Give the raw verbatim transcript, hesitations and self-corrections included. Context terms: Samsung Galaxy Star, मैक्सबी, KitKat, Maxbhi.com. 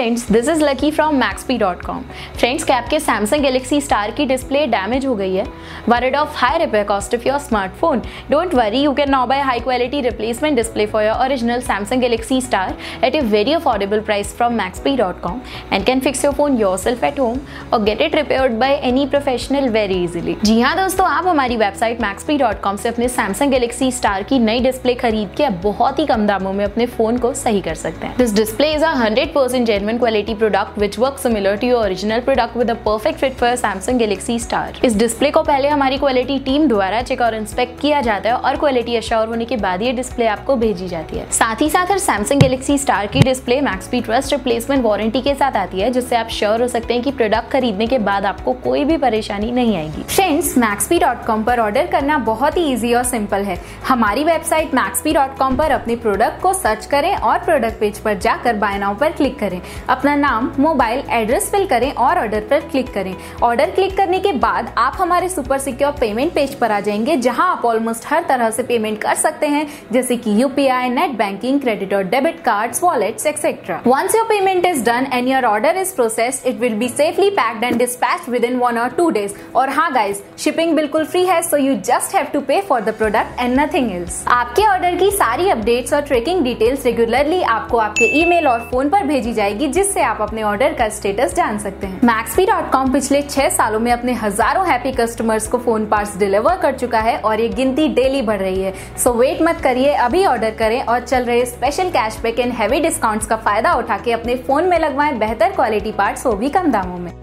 Friends, this is Lucky from मैक्सबी dot com. Friends, क्या आपके Samsung Galaxy Star की display damage हो गई है? Worried of high repair cost of your smartphone? Don't worry, you can now buy high quality replacement display for your original Samsung Galaxy Star at a very affordable price from मैक्सबी dot com and can fix your phone yourself at home or get it repaired by any professional very easily. जी हाँ दोस्तों, आप हमारी website मैक्सबी dot com से अपने Samsung Galaxy Star की नई display खरीद के बहुत ही कम दामों में अपने फोन को सही कर सकते हैं। This display is a hundred percent genuine quality product which works similar to your original product with a perfect fit for Samsung Galaxy Star। इस डिस्प्ले को पहले हमारी क्वालिटी टीम द्वारा चेक और इंस्पेक्ट किया जाता है और क्वालिटी एश्योर होने के बाद ये डिस्प्ले आपको भेजी जाती है। साथ ही साथ हर Samsung Galaxy Star की display मैक्सबी trust replacement warranty के साथ आती है, जिससे आप श्योर हो सकते हैं कि प्रोडक्ट खरीदने के बाद आपको कोई भी परेशानी नहीं आएगी। फ्रेंड्स, मैक्सबी डॉट कॉम पर ऑर्डर करना बहुत ही ईजी और सिंपल है। हमारी वेबसाइट मैक्सबी डॉट कॉम पर अपने प्रोडक्ट को सर्च करें और प्रोडक्ट पेज पर जाकर बाय नाउ पर क्लिक करें। अपना नाम, मोबाइल, एड्रेस फिल करें और ऑर्डर पर क्लिक करें। ऑर्डर क्लिक करने के बाद आप हमारे सुपर सिक्योर पेमेंट पेज पर आ जाएंगे, जहां आप ऑलमोस्ट हर तरह से पेमेंट कर सकते हैं, जैसे कि यूपीआई, नेट बैंकिंग, क्रेडिट और debit cards, wallets etcetera. Once your payment is done and your order is processed, it will be safely packed and dispatched within one or two days. और हाँ guys, shipping बिल्कुल free है, so you just have to pay for the product and nothing else. आपके order की सारी updates और tracking details regularly आपको आपके ईमेल और फोन पर भेजी जाएगी, जिससे आप अपने ऑर्डर का स्टेटस जान सकते हैं। मैक्सबी डॉट कॉम पिछले छह सालों में अपने हजारों हैप्पी कस्टमर्स को फोन पार्ट्स डिलीवर कर चुका है और ये गिनती डेली बढ़ रही है। सो वेट मत करिए, अभी ऑर्डर करें और चल रहे special cashback and heavy discounts का फायदा उठा के अपने फोन में लगवाएं बेहतर क्वालिटी पार्ट्स, वो भी कम दामों में।